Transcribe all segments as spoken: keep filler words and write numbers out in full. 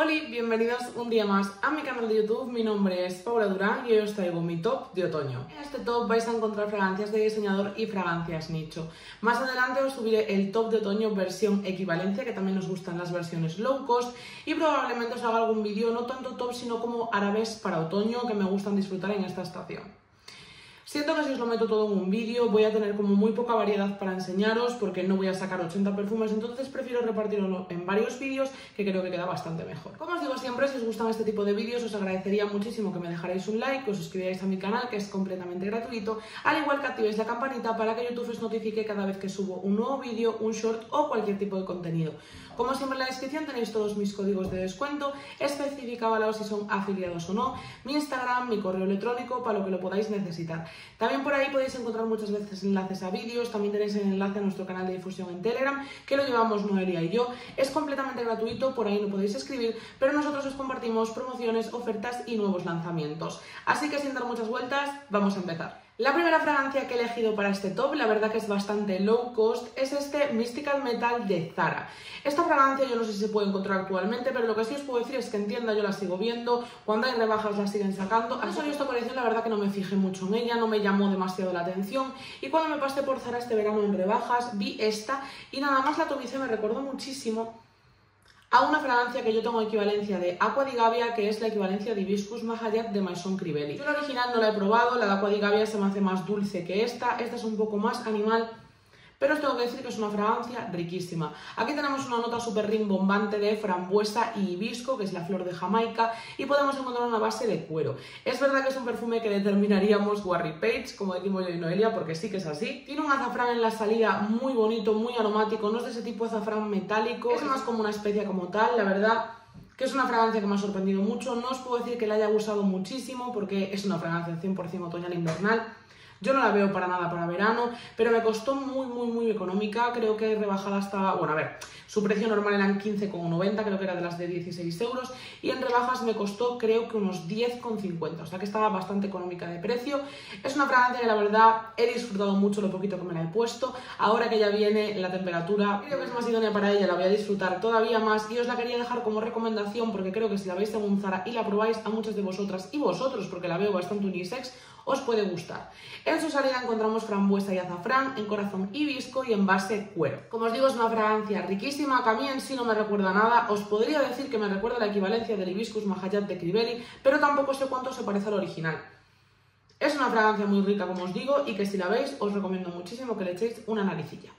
Hola, bienvenidos un día más a mi canal de YouTube. Mi nombre es Paula Durán y hoy os traigo mi top de otoño. En este top vais a encontrar fragancias de diseñador y fragancias nicho. Más adelante os subiré el top de otoño versión equivalencia, que también nos gustan las versiones low cost, y probablemente os haga algún vídeo, no tanto top sino como árabes para otoño que me gustan disfrutar en esta estación. Siento que si os lo meto todo en un vídeo voy a tener como muy poca variedad para enseñaros porque no voy a sacar ochenta perfumes, entonces prefiero repartirlo en varios vídeos que creo que queda bastante mejor. Como os digo siempre, si os gustan este tipo de vídeos os agradecería muchísimo que me dejarais un like, que os suscribáis a mi canal, que es completamente gratuito, al igual que activéis la campanita para que YouTube os notifique cada vez que subo un nuevo vídeo, un short o cualquier tipo de contenido. Como siempre en la descripción tenéis todos mis códigos de descuento, especificábalos si son afiliados o no, mi Instagram, mi correo electrónico, para lo que lo podáis necesitar. También por ahí podéis encontrar muchas veces enlaces a vídeos, también tenéis el enlace a nuestro canal de difusión en Telegram, que lo llevamos Noelia y yo, es completamente gratuito, por ahí no podéis escribir, pero nosotros os compartimos promociones, ofertas y nuevos lanzamientos. Así que sin dar muchas vueltas, vamos a empezar. La primera fragancia que he elegido para este top, la verdad que es bastante low cost, es este Mystical Metal de Zara. Esta fragancia yo no sé si se puede encontrar actualmente, pero lo que sí os puedo decir es que en tienda yo la sigo viendo, cuando hay rebajas la siguen sacando. Antes de esta colección la verdad que no me fijé mucho en ella, no me llamó demasiado la atención, y cuando me pasé por Zara este verano en rebajas vi esta y nada más la toqué, me recordó muchísimo a una fragancia que yo tengo equivalencia de Aqua di Gavia, que es la equivalencia de Hibiscus Mahajad de Maison Crivelli. Yo la original no la he probado, la de Aqua di Gavia se me hace más dulce que esta, esta es un poco más animal, pero os tengo que decir que es una fragancia riquísima. Aquí tenemos una nota súper rimbombante de frambuesa y hibisco, que es la flor de Jamaica, y podemos encontrar una base de cuero. Es verdad que es un perfume que determinaríamos Warry Page, como decimos yo y Noelia, porque sí que es así. Tiene un azafrán en la salida muy bonito, muy aromático, no es de ese tipo de azafrán metálico, es más como una especia como tal, la verdad que es una fragancia que me ha sorprendido mucho. No os puedo decir que la haya gustado muchísimo, porque es una fragancia cien por cien otoñal invernal. Yo no la veo para nada para verano, pero me costó muy, muy, muy económica. Creo que rebajada hasta... Bueno, a ver, su precio normal eran quince con noventa, creo que era de las de dieciséis euros. Y en rebajas me costó creo que unos diez con cincuenta, o sea que estaba bastante económica de precio. Es una fragancia que la verdad he disfrutado mucho lo poquito que me la he puesto. Ahora que ya viene la temperatura, creo que es más idónea para ella, la voy a disfrutar todavía más. Y os la quería dejar como recomendación porque creo que si la veis según Zara y la probáis, a muchas de vosotras y vosotros, porque la veo bastante unisex, os puede gustar. En su salida encontramos frambuesa y azafrán, en corazón hibisco y en base cuero. Como os digo, es una fragancia riquísima, que a mí en sí no me recuerda nada. Os podría decir que me recuerda la equivalencia del Hibiscus Mahajad de Crivelli, pero tampoco sé cuánto se parece al original. Es una fragancia muy rica, como os digo, y que si la veis os recomiendo muchísimo que le echéis una naricilla.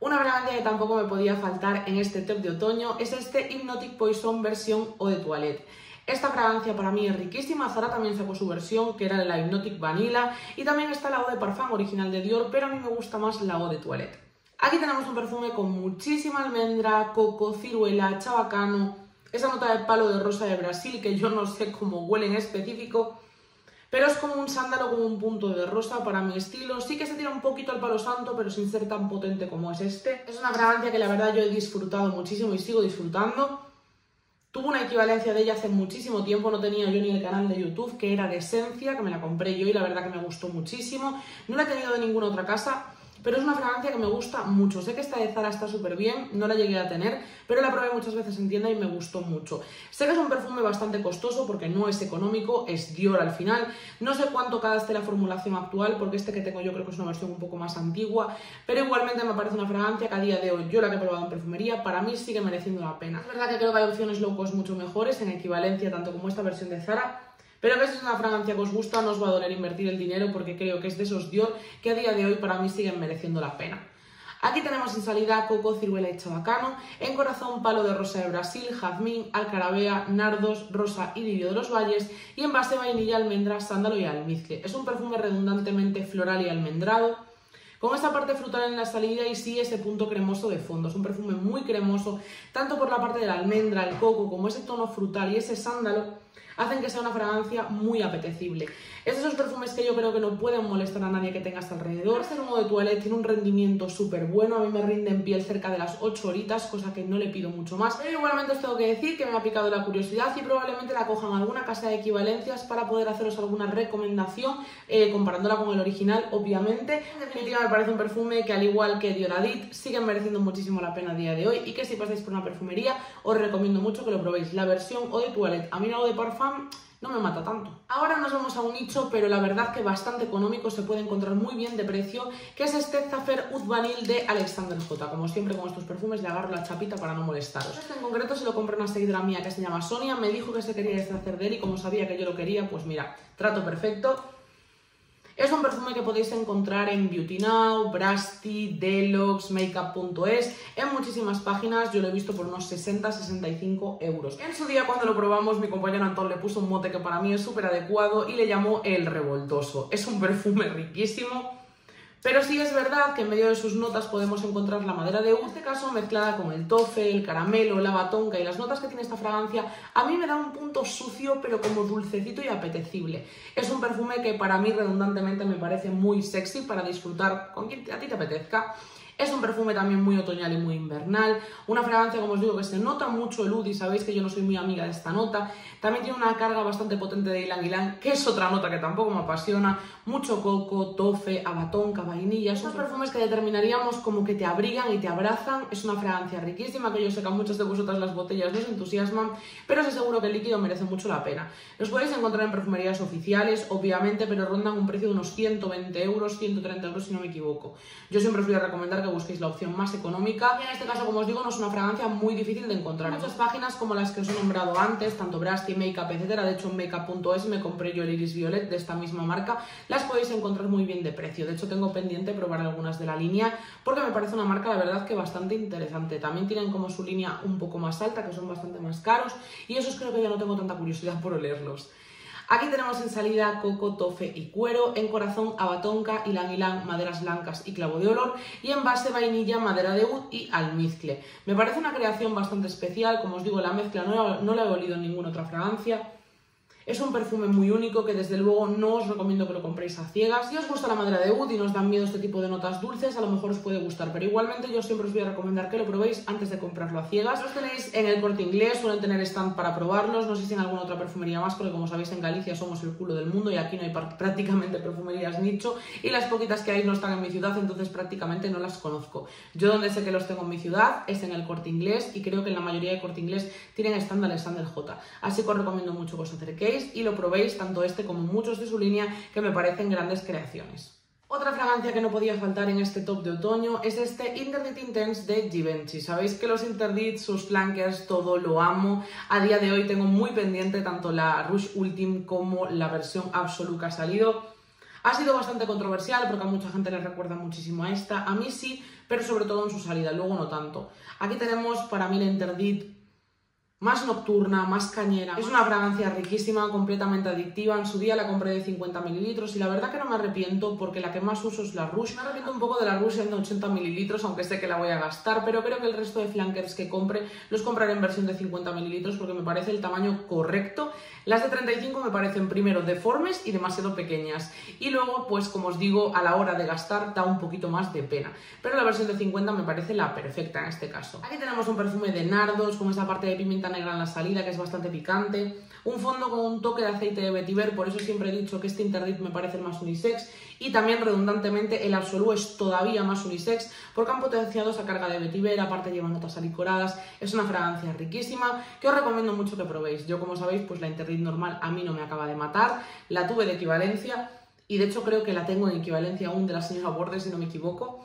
Una fragancia que tampoco me podía faltar en este top de otoño es este Hypnotic Poison versión Eau de Toilette. Esta fragancia para mí es riquísima, Zara también sacó su versión, que era la Hypnotic Vanilla, y también está la Eau de Parfum original de Dior, pero a mí me gusta más la Eau de Toilette. Aquí tenemos un perfume con muchísima almendra, coco, ciruela, chabacano, esa nota de palo de rosa de Brasil, que yo no sé cómo huele en específico, pero es como un sándalo con un punto de rosa para mi estilo. Sí que se tira un poquito al palo santo, pero sin ser tan potente como es este. Es una fragancia que la verdad yo he disfrutado muchísimo y sigo disfrutando. Tuve una equivalencia de ella hace muchísimo tiempo, no tenía yo ni el canal de YouTube, que era de Esencia, que me la compré yo y la verdad que me gustó muchísimo. No la he tenido de ninguna otra casa, pero es una fragancia que me gusta mucho. Sé que esta de Zara está súper bien, no la llegué a tener, pero la probé muchas veces en tienda y me gustó mucho. Sé que es un perfume bastante costoso porque no es económico, es Dior al final. No sé cuánto cada esté la formulación actual, porque este que tengo yo creo que es una versión un poco más antigua, pero igualmente me parece una fragancia que a día de hoy, yo la que he probado en perfumería, para mí sigue mereciendo la pena. Es verdad que creo que hay opciones low cost mucho mejores en equivalencia, tanto como esta versión de Zara, pero que si es una fragancia que os gusta, no os va a doler invertir el dinero porque creo que es de esos Dior que a día de hoy para mí siguen mereciendo la pena. Aquí tenemos en salida coco, ciruela y chabacano, en corazón palo de rosa de Brasil, jazmín, alcarabea, nardos, rosa y lirio de los valles, y en base vainilla, almendra, sándalo y almizcle. Es un perfume redundantemente floral y almendrado, con esa parte frutal en la salida y sí ese punto cremoso de fondo. Es un perfume muy cremoso, tanto por la parte de la almendra, el coco, como ese tono frutal y ese sándalo hacen que sea una fragancia muy apetecible. Es de esos perfumes que yo creo que no pueden molestar a nadie que tengas alrededor. Este humo de toilette tiene un rendimiento súper bueno, a mí me rinde en piel cerca de las ocho horitas, cosa que no le pido mucho más. Pero igualmente os tengo que decir que me ha picado la curiosidad y probablemente la cojan a alguna casa de equivalencias para poder haceros alguna recomendación, eh, comparándola con el original, obviamente. En definitiva, me parece un perfume que, al igual que Dioradit, siguen mereciendo muchísimo la pena a día de hoy y que si pasáis por una perfumería os recomiendo mucho que lo probéis. La versión Eau de Toilette, a mí la Eau de Parfum no me mata tanto. Ahora nos vamos a un nicho, pero la verdad que bastante económico, se puede encontrar muy bien de precio, que es este Zaffer Oud Vanille de Alexander J. Como siempre con estos perfumes le agarro la chapita para no molestaros. Este en concreto se lo compré una seguidora mía que se llama Sonia, me dijo que se quería deshacer de él y como sabía que yo lo quería, pues mira, trato perfecto. Es un perfume que podéis encontrar en Beauty Now, Brasti, Deluxe, Makeup punto es, en muchísimas páginas. Yo lo he visto por unos sesenta a sesenta y cinco euros. En su día, cuando lo probamos, mi compañero Antón le puso un mote que para mí es súper adecuado y le llamó el revoltoso. Es un perfume riquísimo. Pero sí es verdad que en medio de sus notas podemos encontrar la madera de oud, en este caso mezclada con el tofe, el caramelo, la batonca y las notas que tiene esta fragancia. A mí me da un punto sucio pero como dulcecito y apetecible. Es un perfume que para mí redundantemente me parece muy sexy para disfrutar con quien a ti te apetezca. Es un perfume también muy otoñal y muy invernal, una fragancia, como os digo, que se nota mucho el oud y sabéis que yo no soy muy amiga de esta nota. También tiene una carga bastante potente de ylang-ylang, que es otra nota que tampoco me apasiona, mucho coco, tofe, abatonca, vainilla. Esos perfumes que determinaríamos como que te abrigan y te abrazan. Es una fragancia riquísima que yo sé que a muchos de vosotras las botellas no os entusiasman, pero os aseguro que el líquido merece mucho la pena. Los podéis encontrar en perfumerías oficiales, obviamente, pero rondan un precio de unos ciento veinte euros, ciento treinta euros si no me equivoco. Yo siempre os voy a recomendar que que busquéis la opción más económica. En este caso, como os digo, no es una fragancia muy difícil de encontrar. Muchas páginas como las que os he nombrado antes, tanto Brasti, Makeup, etcétera. De hecho, en Makeup punto es me compré yo el Iris Violet de esta misma marca. Las podéis encontrar muy bien de precio. De hecho, tengo pendiente probar algunas de la línea porque me parece una marca, la verdad, que bastante interesante. También tienen como su línea un poco más alta, que son bastante más caros. Y esos creo que ya no tengo tanta curiosidad por olerlos. Aquí tenemos en salida coco, tofe y cuero, en corazón abatonca, ylang-ylang, maderas blancas y clavo de olor, y en base vainilla, madera de oud y almizcle. Me parece una creación bastante especial, como os digo, la mezcla no, no la he olido en ninguna otra fragancia. Es un perfume muy único que desde luego no os recomiendo que lo compréis a ciegas. Si os gusta la madera de oud y nos dan miedo este tipo de notas dulces, a lo mejor os puede gustar, pero igualmente yo siempre os voy a recomendar que lo probéis antes de comprarlo a ciegas. Los tenéis en el Corte Inglés, suelen tener stand para probarlos, no sé si en alguna otra perfumería más, porque como sabéis en Galicia somos el culo del mundo y aquí no hay prácticamente perfumerías nicho y las poquitas que hay no están en mi ciudad, entonces prácticamente no las conozco. Yo donde sé que los tengo en mi ciudad es en el Corte Inglés y creo que en la mayoría de Corte Inglés tienen stand de Alexander J. Así que os recomiendo mucho que os acerquéis y lo probéis, tanto este como muchos de su línea, que me parecen grandes creaciones. Otra fragancia que no podía faltar en este top de otoño es este Interdit Intense de Givenchy. Sabéis que los Interdits, sus flankers, todo lo amo. A día de hoy tengo muy pendiente tanto la Rouge Ultime como la versión Absolute que ha salido. Ha sido bastante controversial porque a mucha gente le recuerda muchísimo a esta. A mí sí, pero sobre todo en su salida, luego no tanto. Aquí tenemos para mí la Interdit más nocturna, más cañera. Es una fragancia riquísima, completamente adictiva. En su día la compré de cincuenta mililitros y la verdad que no me arrepiento porque la que más uso es la Rouge. Me arrepiento un poco de la Rouge de ochenta mililitros, aunque sé que la voy a gastar, pero creo que el resto de flankers que compre los compraré en versión de cincuenta mililitros porque me parece el tamaño correcto. Las de treinta y cinco me parecen primero deformes y demasiado pequeñas. Y luego, pues como os digo, a la hora de gastar da un poquito más de pena. Pero la versión de cincuenta me parece la perfecta en este caso. Aquí tenemos un perfume de nardos con esa parte de pimienta negra en la salida que es bastante picante, un fondo con un toque de aceite de vetiver, por eso siempre he dicho que este Interdit me parece el más unisex, y también redundantemente el Absolut es todavía más unisex porque han potenciado esa carga de vetiver, aparte lleva notas alicoradas. Es una fragancia riquísima que os recomiendo mucho que probéis. Yo, como sabéis, pues la Interdit normal a mí no me acaba de matar, la tuve de equivalencia y de hecho creo que la tengo en equivalencia aún de la señora Bordes si no me equivoco.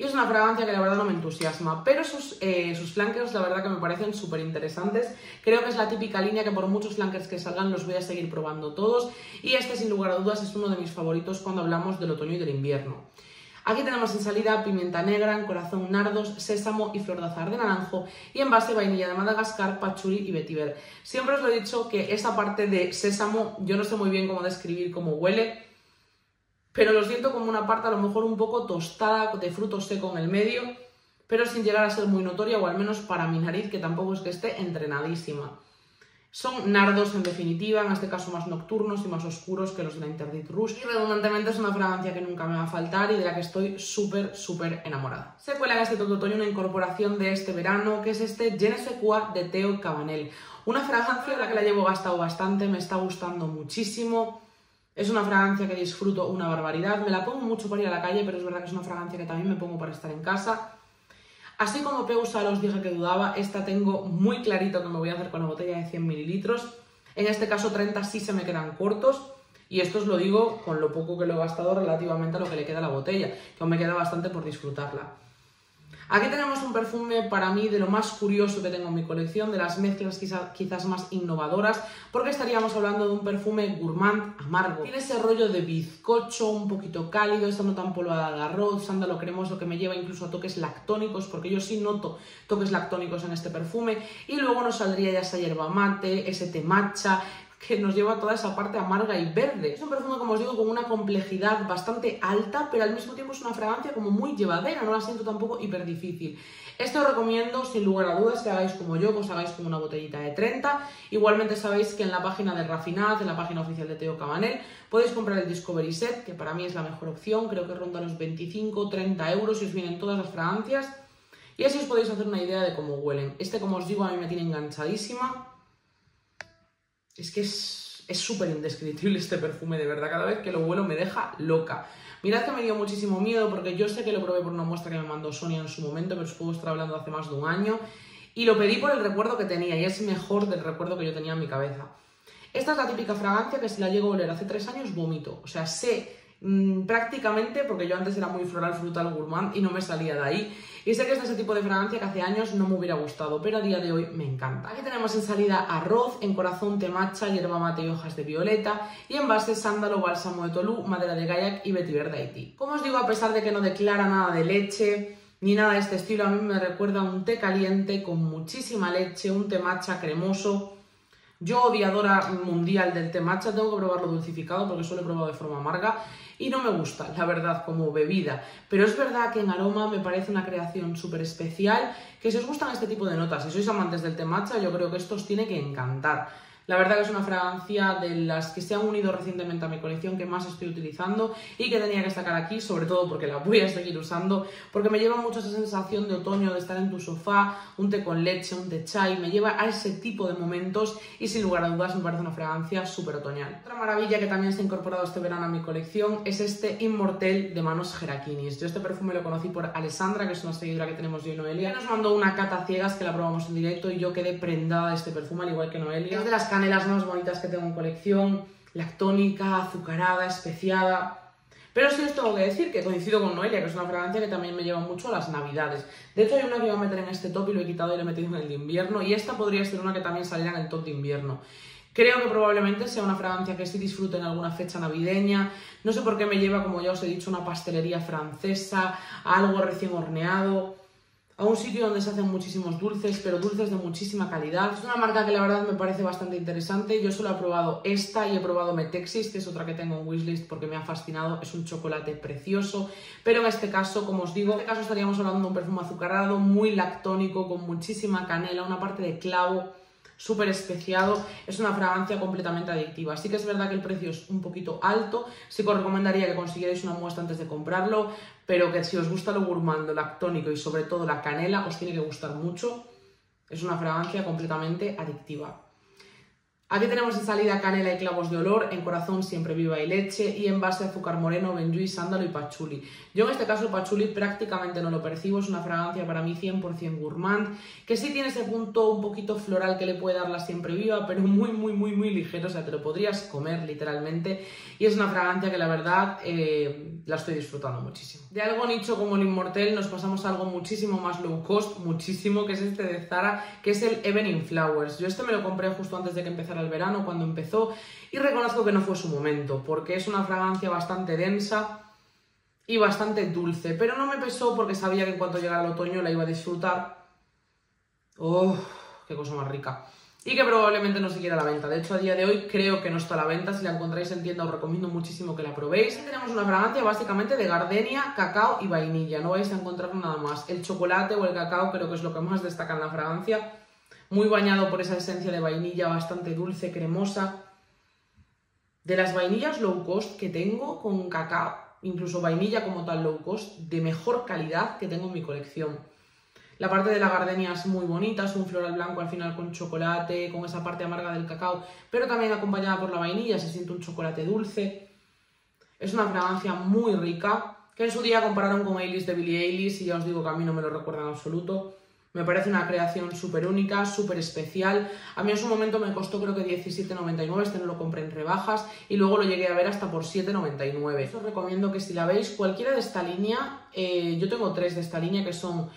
Y es una fragancia que la verdad no me entusiasma, pero sus, eh, sus flankers la verdad que me parecen súper interesantes. Creo que es la típica línea que por muchos flankers que salgan los voy a seguir probando todos. Y este sin lugar a dudas es uno de mis favoritos cuando hablamos del otoño y del invierno. Aquí tenemos en salida pimienta negra, en corazón nardos, sésamo y flor de azahar de naranjo, y en base vainilla de Madagascar, patchouli y vetiver. Siempre os lo he dicho que esa parte de sésamo yo no sé muy bien cómo describir cómo huele, pero lo siento como una parte a lo mejor un poco tostada, de fruto seco en el medio, pero sin llegar a ser muy notoria, o al menos para mi nariz, que tampoco es que esté entrenadísima. Son nardos en definitiva, en este caso más nocturnos y más oscuros que los de la Interdit Rouge. Y redundantemente es una fragancia que nunca me va a faltar y de la que estoy súper, súper enamorada. Se cuela en este top de otoño una incorporación de este verano, que es este Genese Qua de Theo Cabanel. Una fragancia a la que la llevo gastado bastante, me está gustando muchísimo. Es una fragancia que disfruto una barbaridad. Me la pongo mucho para ir a la calle, pero es verdad que es una fragancia que también me pongo para estar en casa. Así como Peusala os dije que dudaba, esta tengo muy clarito que me voy a hacer con la botella de cien mililitros. En este caso treinta sí se me quedan cortos. Y esto os lo digo con lo poco que lo he gastado relativamente a lo que le queda a la botella, que aún me queda bastante por disfrutarla. Aquí tenemos un perfume para mí de lo más curioso que tengo en mi colección, de las mezclas quizá, quizás más innovadoras, porque estaríamos hablando de un perfume gourmand amargo. Tiene ese rollo de bizcocho, un poquito cálido, esta nota empolvada de arroz, sándalo cremoso que me lleva incluso a toques lactónicos, porque yo sí noto toques lactónicos en este perfume, y luego nos saldría ya esa yerba mate, ese té matcha, que nos lleva a toda esa parte amarga y verde. Es un perfume, como os digo, con una complejidad bastante alta, pero al mismo tiempo es una fragancia como muy llevadera, no la siento tampoco hiper difícil. Este os recomiendo, sin lugar a dudas, que hagáis como yo, que os hagáis como una botellita de treinta. Igualmente sabéis que en la página de Raffinat, en la página oficial de Theo Cabanel, podéis comprar el Discovery Set, que para mí es la mejor opción, creo que ronda los veinticinco a treinta euros y os vienen todas las fragancias. Y así os podéis hacer una idea de cómo huelen. Este, como os digo, a mí me tiene enganchadísima. Es que es súper indescriptible este perfume, de verdad, cada vez que lo huelo me deja loca. Mirad que me dio muchísimo miedo porque yo sé que lo probé por una muestra que me mandó Sonia en su momento, pero os puedo estar hablando hace más de un año, y lo pedí por el recuerdo que tenía, y es mejor del recuerdo que yo tenía en mi cabeza. Esta es la típica fragancia que si la llego a oler hace tres años vomito, o sea, sé mmm, prácticamente, porque yo antes era muy floral, frutal, gourmand y no me salía de ahí. Y sé que es de ese tipo de fragancia que hace años no me hubiera gustado, pero a día de hoy me encanta. Aquí tenemos en salida arroz, en corazón té matcha, hierba mate y hojas de violeta, y en base sándalo, bálsamo de Tolú, madera de kayak y vetiver de Haití. Como os digo, a pesar de que no declara nada de leche ni nada de este estilo, a mí me recuerda a un té caliente con muchísima leche, un té matcha cremoso. Yo, odiadora mundial del té matcha, tengo que probarlo dulcificado porque solo he probado de forma amarga y no me gusta, la verdad, como bebida. Pero es verdad que en aroma me parece una creación súper especial, que si os gustan este tipo de notas, si sois amantes del té matcha, yo creo que esto os tiene que encantar. La verdad que es una fragancia de las que se han unido recientemente a mi colección que más estoy utilizando y que tenía que sacar aquí, sobre todo porque la voy a seguir usando, porque me lleva mucho esa sensación de otoño, de estar en tu sofá, un té con leche, un té chai, me lleva a ese tipo de momentos y sin lugar a dudas me parece una fragancia súper otoñal. Otra maravilla que también se ha incorporado este verano a mi colección es este Immortel de Manos Gerakinis. Yo este perfume lo conocí por Alessandra, que es una seguidora que tenemos yo y Noelia, que nos mandó una cata ciegas que la probamos en directo y yo quedé prendada de este perfume, al igual que Noelia. Es de las canelas más bonitas que tengo en colección, lactónica, azucarada, especiada, pero sí os tengo que decir que coincido con Noelia, que es una fragancia que también me lleva mucho a las navidades. De hecho hay una que iba a meter en este top y lo he quitado y lo he metido en el de invierno, y esta podría ser una que también saliera en el top de invierno. Creo que probablemente sea una fragancia que sí disfrute en alguna fecha navideña. No sé por qué me lleva, como ya os he dicho, una pastelería francesa, a algo recién horneado, a un sitio donde se hacen muchísimos dulces, pero dulces de muchísima calidad. Es una marca que la verdad me parece bastante interesante. Yo solo he probado esta y he probado Metexis, que es otra que tengo en wishlist porque me ha fascinado. Es un chocolate precioso, pero en este caso, como os digo, en este caso estaríamos hablando de un perfume azucarado, muy lactónico, con muchísima canela, una parte de clavo, súper especiado. Es una fragancia completamente adictiva. Sí que es verdad que el precio es un poquito alto, sí que os recomendaría que consiguierais una muestra antes de comprarlo, pero que si os gusta lo gourmand, lo lactónico y sobre todo la canela, os tiene que gustar mucho. Es una fragancia completamente adictiva. Aquí tenemos en salida canela y clavos de olor, en corazón siempre viva y leche, y en base azúcar moreno, benjuí, sándalo y pachuli. Yo en este caso pachuli prácticamente no lo percibo, es una fragancia para mí cien por cien gourmand, que sí tiene ese punto un poquito floral que le puede dar la siempre viva, pero muy, muy, muy, muy ligero, o sea, te lo podrías comer literalmente, y es una fragancia que la verdad eh, la estoy disfrutando muchísimo. De algo nicho como el Immortel nos pasamos a algo muchísimo más low cost, muchísimo, que es este de Zara, que es el Evening Flowers. Yo este me lo compré justo antes de que empezara al verano, cuando empezó, y reconozco que no fue su momento porque es una fragancia bastante densa y bastante dulce, pero no me pesó porque sabía que en cuanto llegara el otoño la iba a disfrutar. ¡Oh, qué cosa más rica! Y que probablemente no siquiera a la venta. De hecho, a día de hoy creo que no está a la venta. Si la encontráis en tienda os recomiendo muchísimo que la probéis. Aquí tenemos una fragancia básicamente de gardenia, cacao y vainilla. No vais a encontrar nada más. El chocolate o el cacao creo que es lo que más destaca en la fragancia. Muy bañado por esa esencia de vainilla bastante dulce, cremosa. De las vainillas low cost que tengo con cacao, incluso vainilla como tal low cost, de mejor calidad que tengo en mi colección. La parte de la gardenia es muy bonita, es un floral blanco al final con chocolate, con esa parte amarga del cacao, pero también acompañada por la vainilla, se siente un chocolate dulce. Es una fragancia muy rica, que en su día compararon con Eilish de Billie Eilish y ya os digo que a mí no me lo recuerda en absoluto. Me parece una creación súper única, súper especial. A mí en su momento me costó creo que diecisiete noventa y nueve, este no lo compré en rebajas y luego lo llegué a ver hasta por siete noventa y nueve. Os recomiendo que si la veis cualquiera de esta línea, eh, yo tengo tres de esta línea que son...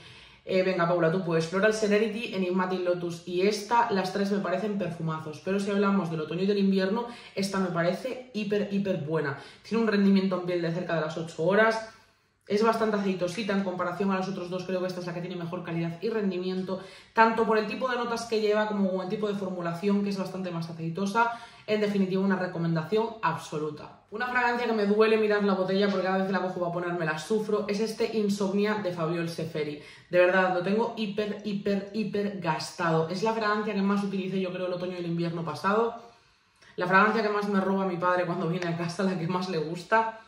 Eh, venga Paula, tú puedes, Floral Serenity, Enigmatic Lotus y esta, las tres me parecen perfumazos, pero si hablamos del otoño y del invierno, esta me parece hiper, hiper buena. Tiene un rendimiento en piel de cerca de las ocho horas, es bastante aceitosita en comparación a los otros dos, creo que esta es la que tiene mejor calidad y rendimiento, tanto por el tipo de notas que lleva como por el tipo de formulación, que es bastante más aceitosa. En definitiva, una recomendación absoluta. Una fragancia que me duele mirar la botella porque cada vez que la cojo para ponérmela sufro, es este Insomnia de Fabiol Seferi. De verdad, lo tengo hiper, hiper, hiper gastado. Es la fragancia que más utilicé yo creo el otoño y el invierno pasado. La fragancia que más me roba mi padre cuando viene a casa, la que más le gusta.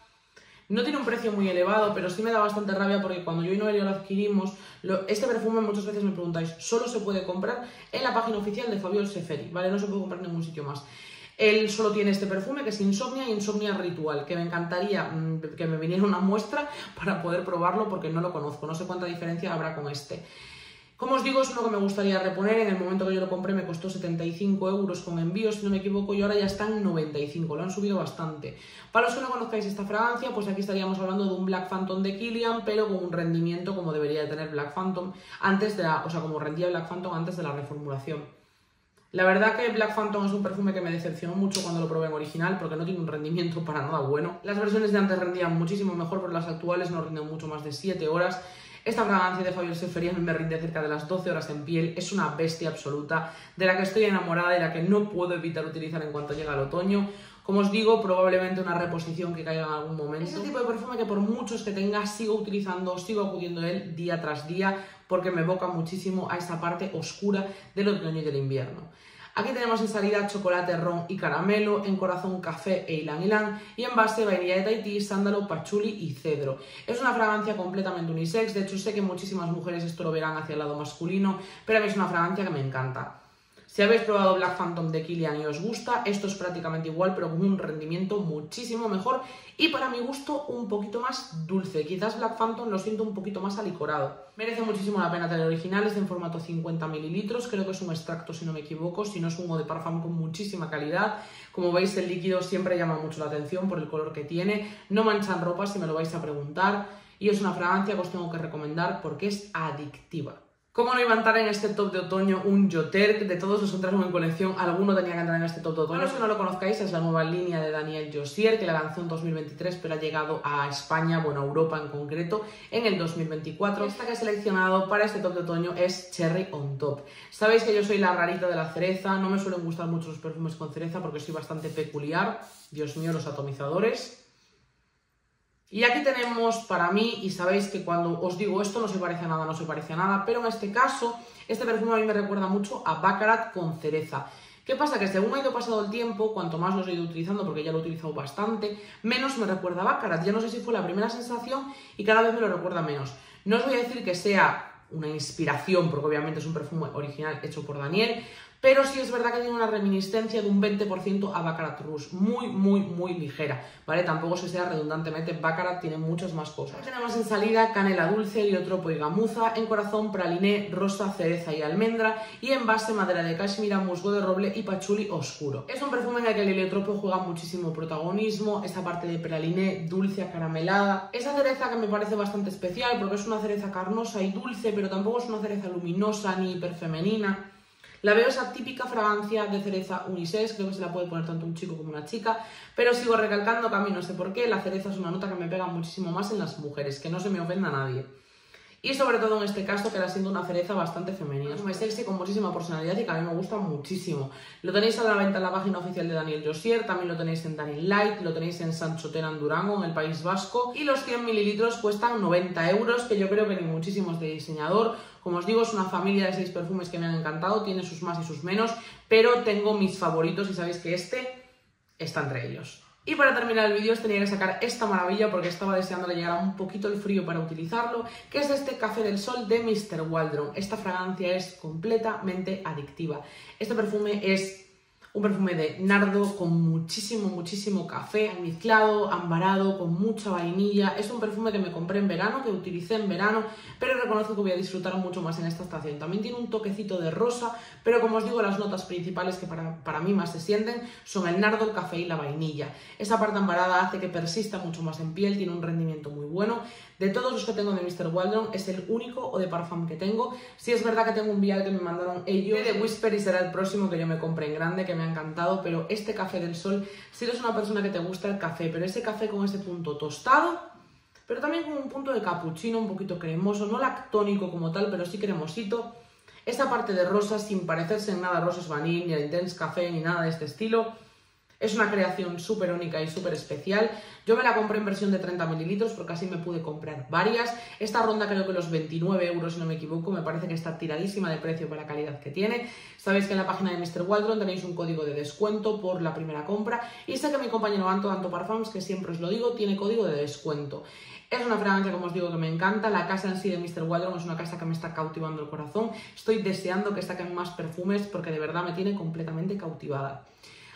No tiene un precio muy elevado, pero sí me da bastante rabia porque cuando yo y Noelia lo adquirimos, lo, este perfume muchas veces me preguntáis, solo se puede comprar en la página oficial de Fabiol Seferi, ¿vale? No se puede comprar en ningún sitio más. Él solo tiene este perfume que es Insomnia, Insomnia Ritual, que me encantaría que me viniera una muestra para poder probarlo porque no lo conozco, no sé cuánta diferencia habrá con este. Como os digo, es uno que me gustaría reponer, en el momento que yo lo compré me costó setenta y cinco euros con envío, si no me equivoco, y ahora ya está en noventa y cinco, lo han subido bastante. Para los que no conozcáis esta fragancia, pues aquí estaríamos hablando de un Black Phantom de Kilian, pero con un rendimiento como debería de tener Black Phantom antes de la, o sea, como rendía Black Phantom antes de la reformulación. La verdad que Black Phantom es un perfume que me decepcionó mucho cuando lo probé en original porque no tiene un rendimiento para nada bueno. Las versiones de antes rendían muchísimo mejor, pero las actuales no rinden mucho más de siete horas. Esta fragancia de Fabiol Seferi me rinde cerca de las doce horas en piel. Es una bestia absoluta de la que estoy enamorada, de la que no puedo evitar utilizar en cuanto llega el otoño. Como os digo, probablemente una reposición que caiga en algún momento. Es el tipo de perfume que por muchos que tenga sigo utilizando, sigo acudiendo a él día tras día porque me evoca muchísimo a esa parte oscura del otoño y del invierno. Aquí tenemos en salida chocolate, ron y caramelo, en corazón café e ylang ylang y en base vainilla de Tahití, sándalo, pachuli y cedro. Es una fragancia completamente unisex, de hecho sé que muchísimas mujeres esto lo verán hacia el lado masculino, pero a mí es una fragancia que me encanta. Si habéis probado Black Phantom de Kilian y os gusta, esto es prácticamente igual, pero con un rendimiento muchísimo mejor y para mi gusto un poquito más dulce. Quizás Black Phantom lo siento un poquito más alicorado. Merece muchísimo la pena tener originales en formato cincuenta mililitros, creo que es un extracto si no me equivoco, si no es humo de párfamo con muchísima calidad. Como veis el líquido siempre llama mucho la atención por el color que tiene, no manchan ropa si me lo vais a preguntar y es una fragancia que os tengo que recomendar porque es adictiva. ¿Cómo no iba a entrar en este top de otoño un Joterk? De todos los que entraron en colección, alguno tenía que entrar en este top de otoño. Para los que no lo conozcáis, es la nueva línea de Daniel Josier, que la lanzó en dos mil veintitrés, pero ha llegado a España, bueno, a Europa en concreto, en el dos mil veinticuatro. Esta que he seleccionado para este top de otoño es Cherry on Top. Sabéis que yo soy la rarita de la cereza, no me suelen gustar mucho los perfumes con cereza porque soy bastante peculiar. Dios mío, los atomizadores. Y aquí tenemos para mí, y sabéis que cuando os digo esto no se parece a nada, no se parece a nada, pero en este caso, este perfume a mí me recuerda mucho a Baccarat con cereza. ¿Qué pasa? Que según ha ido pasado el tiempo, cuanto más los he ido utilizando, porque ya lo he utilizado bastante, menos me recuerda a Baccarat. Ya no sé si fue la primera sensación y cada vez me lo recuerda menos. No os voy a decir que sea una inspiración, porque obviamente es un perfume original hecho por Daniel, pero sí es verdad que tiene una reminiscencia de un veinte por ciento a Baccarat Rouge, muy, muy, muy ligera, ¿vale? Tampoco se sea redundantemente, Baccarat tiene muchas más cosas. Aquí tenemos en salida canela dulce, heliotropo y gamuza, en corazón praliné, rosa, cereza y almendra, y en base madera de cashmira, musgo de roble y pachuli oscuro. Es un perfume en el que el heliotropo juega muchísimo protagonismo, esta parte de praliné, dulce, acaramelada. Esa cereza que me parece bastante especial, porque es una cereza carnosa y dulce, pero tampoco es una cereza luminosa ni hiperfemenina. La veo esa típica fragancia de cereza unisex, creo que se la puede poner tanto un chico como una chica, pero sigo recalcando que a mí no sé por qué, la cereza es una nota que me pega muchísimo más en las mujeres, que no se me ofenda a nadie. Y sobre todo en este caso que la siento una cereza bastante femenina. Es un sexy con muchísima personalidad y que a mí me gusta muchísimo. Lo tenéis a la venta en la página oficial de Daniel Josier, también lo tenéis en Daniel Light, lo tenéis en Sanchotena, en Durango, en el País Vasco. Y los cien mililitros cuestan noventa euros, que yo creo que ni muchísimos de diseñador. Como os digo, es una familia de seis perfumes que me han encantado, tiene sus más y sus menos, pero tengo mis favoritos y sabéis que este está entre ellos. Y para terminar el vídeo os tenía que sacar esta maravilla porque estaba deseando que llegara un poquito el frío para utilizarlo, que es este Café del Sol de mister Waldron. Esta fragancia es completamente adictiva. Este perfume es un perfume de nardo con muchísimo, muchísimo café, mezclado, ambarado, con mucha vainilla. Es un perfume que me compré en verano, que utilicé en verano, pero reconozco que voy a disfrutar mucho más en esta estación. También tiene un toquecito de rosa, pero como os digo, las notas principales que para, para mí más se sienten son el nardo, el café y la vainilla. Esa parte ambarada hace que persista mucho más en piel, tiene un rendimiento muy bueno. De todos los que tengo de mister Waldron, es el único o de parfum que tengo. Sí es verdad que tengo un vial que me mandaron ellos de Whisper y será el próximo que yo me compre en grande, que me ha encantado, pero este Café del Sol, si eres una persona que te gusta el café, pero ese café con ese punto tostado, pero también con un punto de capuchino, un poquito cremoso, no lactónico como tal, pero sí cremosito. Esa parte de rosa, sin parecerse en nada a Roses Vanille, ni a Intense Café, ni nada de este estilo. Es una creación súper única y súper especial. Yo me la compré en versión de treinta mililitros porque así me pude comprar varias. Esta ronda creo que los veintinueve euros, si no me equivoco, me parece que está tiradísima de precio para la calidad que tiene. Sabéis que en la página de mister Waldron tenéis un código de descuento por la primera compra. Y sé que mi compañero Antón, Antón Parfums, que siempre os lo digo, tiene código de descuento. Es una fragancia, como os digo, que me encanta. La casa en sí de mister Waldron es una casa que me está cautivando el corazón. Estoy deseando que saquen más perfumes porque de verdad me tiene completamente cautivada.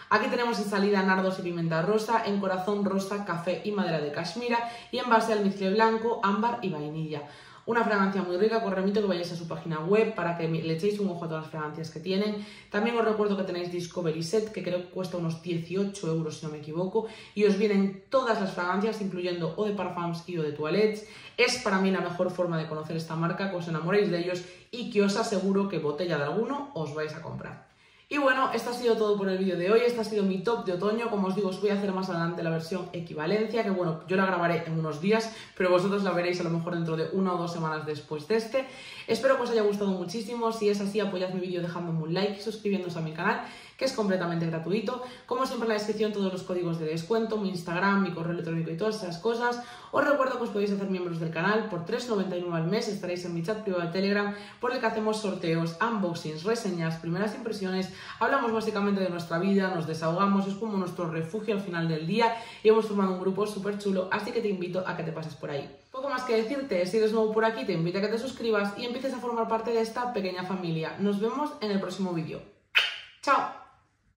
Aquí tenemos en salida nardos y pimienta rosa, en corazón rosa, café y madera de cashmira, y en base almizcle blanco, ámbar y vainilla. Una fragancia muy rica, os remito que vayáis a su página web para que le echéis un ojo a todas las fragancias que tienen. También os recuerdo que tenéis Discovery Set, que creo que cuesta unos dieciocho euros si no me equivoco, y os vienen todas las fragancias, incluyendo eau de parfums y eau de toilettes. Es para mí la mejor forma de conocer esta marca, que os enamoréis de ellos y que os aseguro que botella de alguno os vais a comprar. Y bueno, esto ha sido todo por el vídeo de hoy, este ha sido mi top de otoño. Como os digo, os voy a hacer más adelante la versión equivalencia, que bueno, yo la grabaré en unos días, pero vosotros la veréis a lo mejor dentro de una o dos semanas después de este. Espero que os haya gustado muchísimo, si es así apoyad mi vídeo dejándome un like y suscribiéndoos a mi canal, que es completamente gratuito. Como siempre en la descripción todos los códigos de descuento, mi Instagram, mi correo electrónico y todas esas cosas. Os recuerdo que os podéis hacer miembros del canal, por tres noventa y nueve al mes estaréis en mi chat privado de Telegram, por el que hacemos sorteos, unboxings, reseñas, primeras impresiones. Hablamos básicamente de nuestra vida, nos desahogamos, es como nuestro refugio al final del día y hemos formado un grupo súper chulo, así que te invito a que te pases por ahí. Poco más que decirte, si eres nuevo por aquí te invito a que te suscribas y empieces a formar parte de esta pequeña familia. Nos vemos en el próximo vídeo. ¡Chao!